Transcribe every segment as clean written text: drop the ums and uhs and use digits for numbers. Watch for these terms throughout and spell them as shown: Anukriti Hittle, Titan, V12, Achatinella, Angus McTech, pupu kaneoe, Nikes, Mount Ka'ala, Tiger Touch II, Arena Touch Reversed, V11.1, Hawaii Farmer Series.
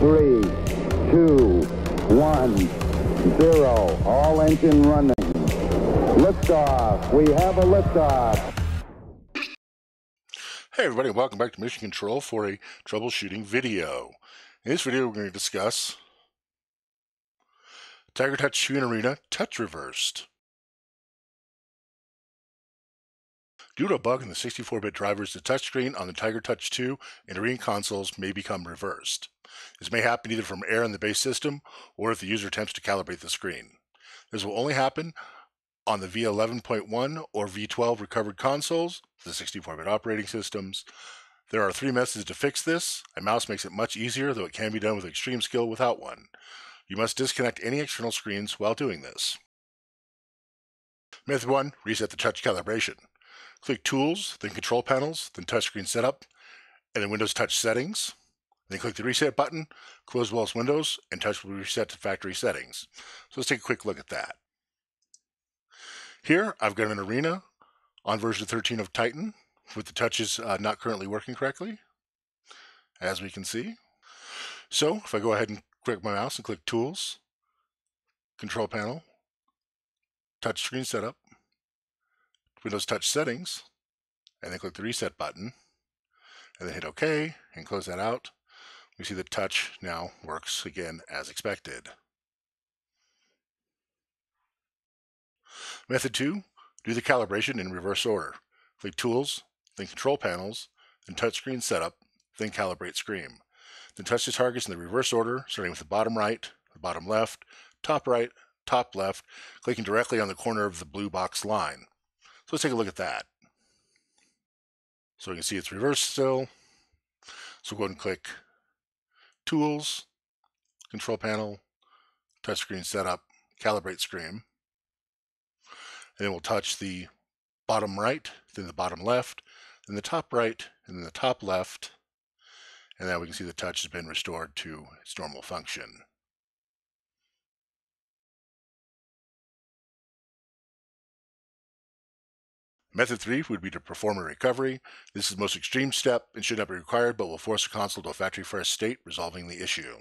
3, 2, 1, 0. All engine running. Liftoff. We have a liftoff. Hey everybody, welcome back to Mission Control for a troubleshooting video. In this video we're going to discuss Tiger Touch II and Arena Touch Reversed. Due to a bug in the 64-bit drivers, the touchscreen on the Tiger Touch II and Arena consoles may become reversed. This may happen either from error in the base system or if the user attempts to calibrate the screen. This will only happen on the V11.1 or V12 recovered consoles, the 64-bit operating systems. There are 3 methods to fix this. A mouse makes it much easier, though it can be done with extreme skill without one. You must disconnect any external screens while doing this. Method 1, reset the touch calibration. Click Tools, then Control Panels, then Touchscreen Setup, and then Windows Touch Settings. Then click the Reset button, close Walls Windows, and Touch will reset to factory settings. So let's take a quick look at that. Here, I've got an Arena on version 13 of Titan with the touches not currently working correctly, as we can see. So, if I go ahead and click my mouse and click Tools, Control Panel, Touch Screen Setup, Windows Touch Settings, and then click the Reset button, and then hit OK and close that out, we see the touch now works again as expected. Method 2, do the calibration in reverse order. Click Tools, then Control Panels, then Touchscreen Setup, then Calibrate Screen. Then touch the targets in the reverse order, starting with the bottom right, the bottom left, top left, clicking directly on the corner of the blue box line. So let's take a look at that. So you can see it's reversed still. So go ahead and click Tools, Control Panel, Touchscreen Setup, Calibrate Screen. And then we'll touch the bottom right, then the bottom left, then the top right, and then the top left. And now we can see the touch has been restored to its normal function. Method 3 would be to perform a recovery. This is the most extreme step and should not be required, but will force the console to a factory fresh state, resolving the issue.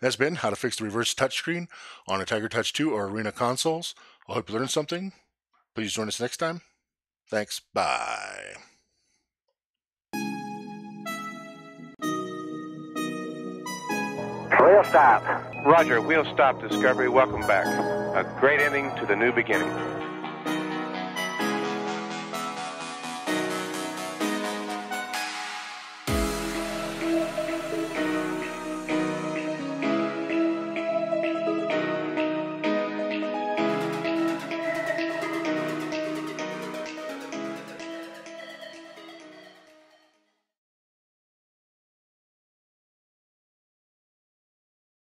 That's been how to fix the reverse touchscreen on a Tiger Touch II or Arena consoles. I hope you learned something. Please join us next time. Thanks. Bye. Wheel stop. Roger, wheel stop, Discovery. Welcome back. A great ending to the new beginning.